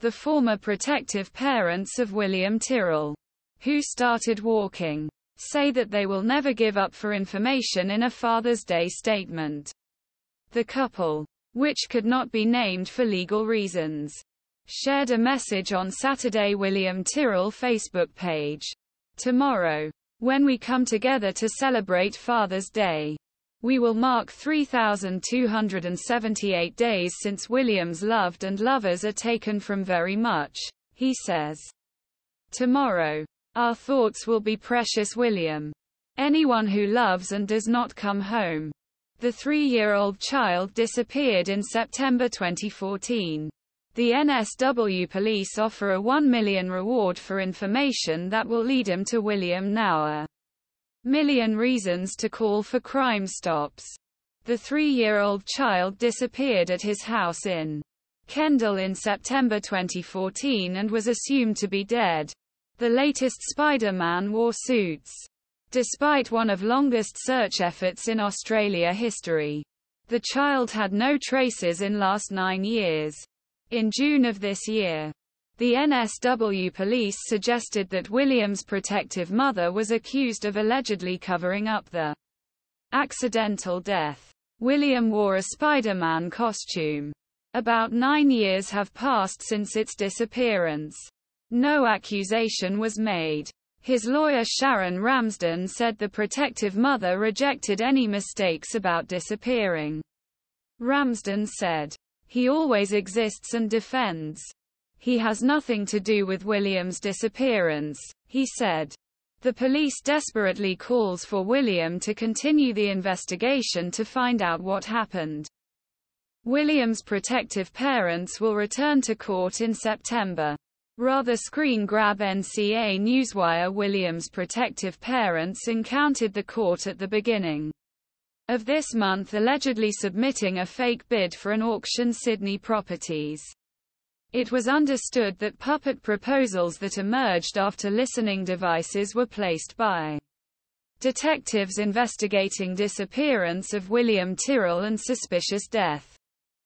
the former protective parents of William Tyrrell, who started walking, say that they will never give up for information in a Father's Day statement. The couple, which could not be named for legal reasons, shared a message on Saturday William Tyrrell Facebook page. Tomorrow, when we come together to celebrate Father's Day, we will mark 3,278 days since William's loved and lovers are taken from very much, he says. Tomorrow, our thoughts will be precious William. Anyone who loves and does not come home. The 3-year-old child disappeared in September 2014. The NSW police offer a $1 million reward for information that will lead him to William Nauer. Million reasons to call for Crime Stops. The 3-year-old child disappeared at his house in Kendall in September 2014 and was assumed to be dead. The latest Spider-Man wore suits. Despite one of longest search efforts in Australia history, the child had no traces in last 9 years. In June of this year, the NSW police suggested that William's protective mother was accused of allegedly covering up the accidental death. William wore a Spider-Man costume. About 9 years have passed since its disappearance. No accusation was made. His lawyer Sharon Ramsden said the protective mother rejected any mistakes about disappearing. Ramsden said, "He always exists and defends. He has nothing to do with William's disappearance," he said. The police desperately calls for William to continue the investigation to find out what happened. William's protective parents will return to court in September. Rather screen grab NCA Newswire. William's protective parents encountered the court at the beginning of this month, allegedly submitting a fake bid for an auction Sydney properties. It was understood that puppet proposals that emerged after listening devices were placed by detectives investigating disappearance of William Tyrrell and suspicious death.